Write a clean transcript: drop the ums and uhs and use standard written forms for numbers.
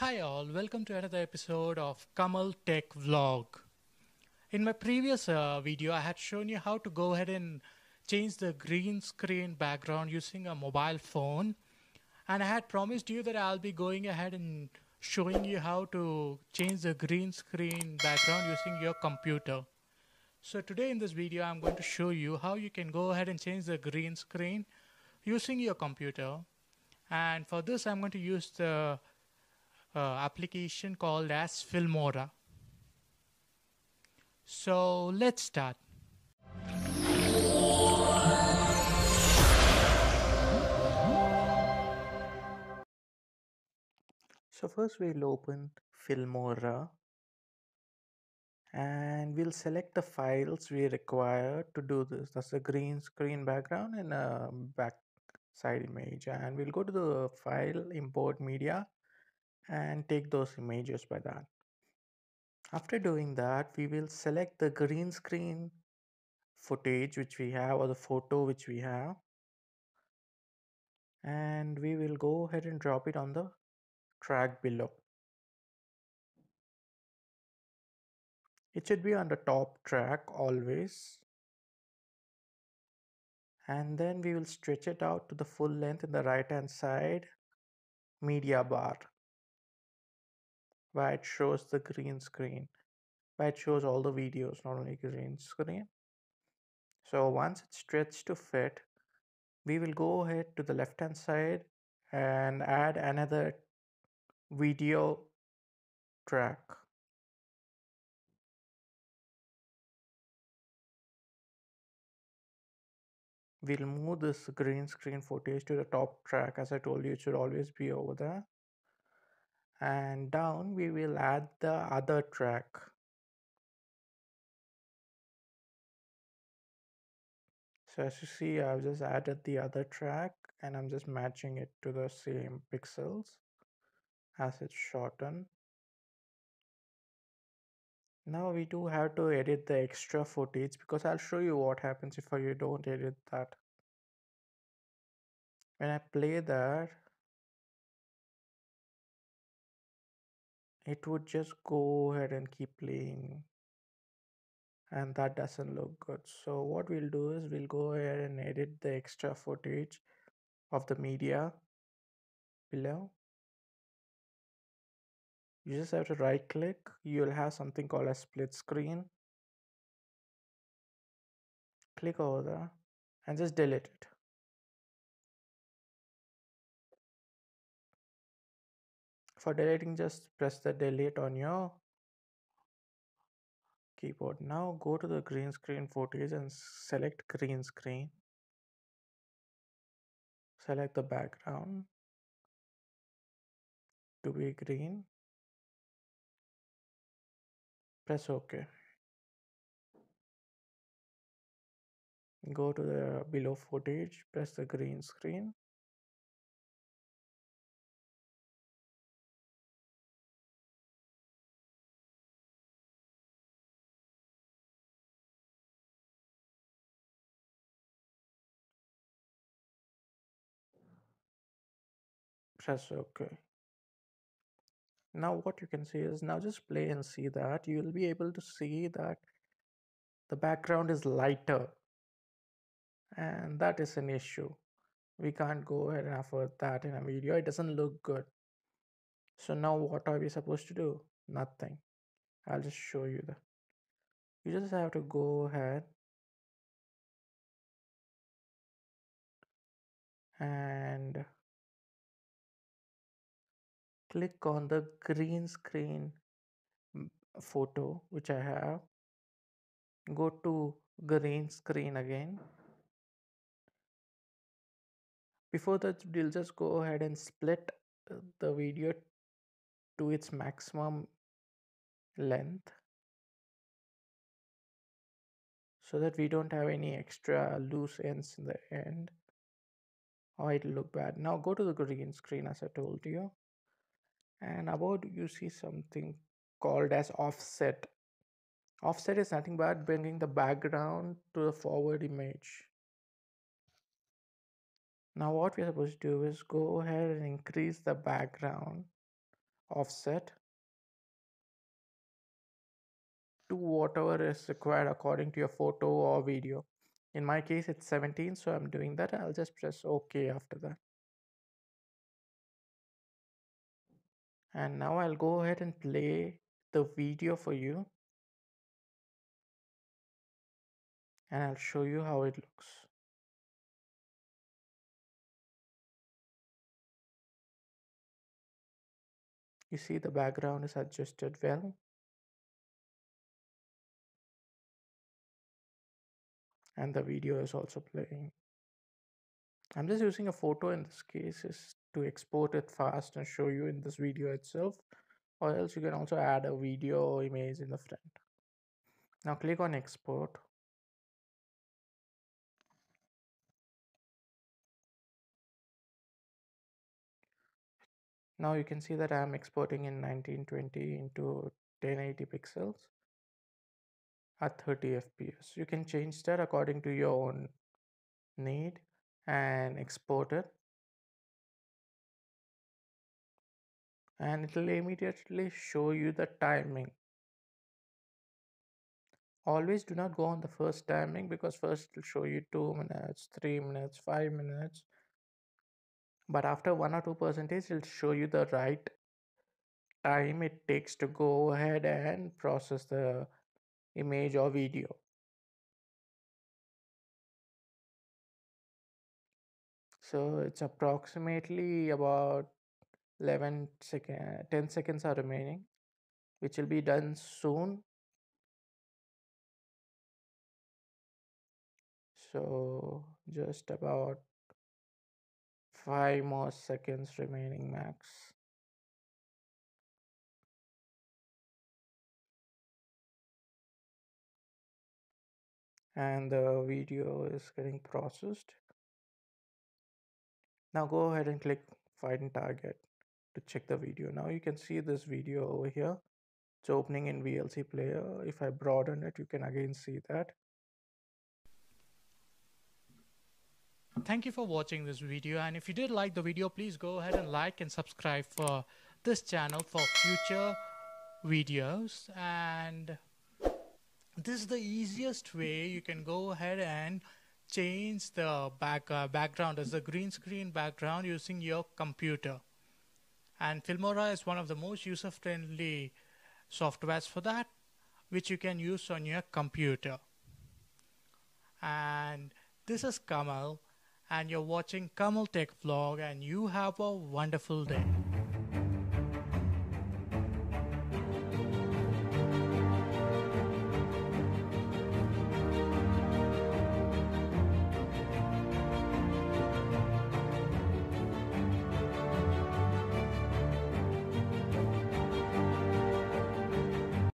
Hi all, welcome to another episode of Kamal Tech Vlog. In my previous video, I had shown you how to go ahead and change the green screen background using a mobile phone. And I had promised you that I'll be going ahead and showing you how to change the green screen background using your computer. So today in this video, I'm going to show you how you can go ahead and change the green screen using your computer. And for this, I'm going to use the application called as Filmora. So let's start. So first we'll open Filmora and we'll select the files we require to do this. That's a green screen background and a backside image, and we'll go to the file, import media, and take those images by that. After doing that, we will select the green screen footage which we have, or the photo which we have, and we will go ahead and drop it on the track below. It should be on the top track always, and then we will stretch it out to the full length in the right hand side media bar, where it shows the green screen, where it shows all the videos, not only green screen. So once it's stretched to fit, we will go ahead to the left hand side and add another video track. We'll move this green screen footage to the top track. As I told you, it should always be over there. And down we will add the other track. So as you see, I've just added the other track and I'm just matching it to the same pixels as it's shortened. Now we do have to edit the extra footage, because I'll show you what happens if you don't edit that. When I play that, it would just go ahead and keep playing, and that doesn't look good. So what we'll do is we'll go ahead and edit the extra footage of the media below. You just have to right click. You'll have something called a split screen. Click over there and just delete it. For deleting, just press the delete on your keyboard. Now go to the green screen footage and select green screen. Select the background to be green. Press OK. Go to the below footage, press the green screen. Press OK. Now what you can see is, now just play and see that you will be able to see that the background is lighter, and that is an issue. We can't go ahead and afford that in a video. It doesn't look good. So now what are we supposed to do? Nothing. I'll just show you that. You just have to go ahead and click on the green screen photo which I have. Go to green screen again. Before that, we'll just go ahead and split the video to its maximum length, so that we don't have any extra loose ends in the end, or it'll look bad. Now go to the green screen as I told you. And about you see something called as offset. Offset is nothing but bringing the background to the forward image. Now what we're supposed to do is go ahead and increase the background offset to whatever is required according to your photo or video. In my case it's 17, so I'm doing that. I'll just press OK after that. And now I'll go ahead and play the video for you, and I'll show you how it looks. You see the background is adjusted well, and the video is also playing. I'm just using a photo in this case is to export it fast and show you in this video itself, or else you can also add a video or image in the front. Now click on export. Now you can see that I am exporting in 1920 into 1080 pixels at 30 fps. You can change that according to your own need and export it, and it will immediately show you the timing. Always do not go on the first timing, because first it will show you 2 minutes, 3 minutes, 5 minutes, but after 1 or 2%, it'll show you the right time it takes to go ahead and process the image or video. So it's approximately about 10 seconds are remaining, which will be done soon. So just about 5 more seconds remaining max. And the video is getting processed. Now go ahead and click find target to check the video. Now you can see this video over here. It's opening in VLC player. If I broaden it, you can again see that. Thank you for watching this video, and if you did like the video, please go ahead and like and subscribe for this channel for future videos. And this is the easiest way you can go ahead and change the background as a green screen background using your computer. And Filmora is one of the most user-friendly softwares for that, which you can use on your computer. And this is Kamal, and you're watching Kamal Tech Vlog, and you have a wonderful day.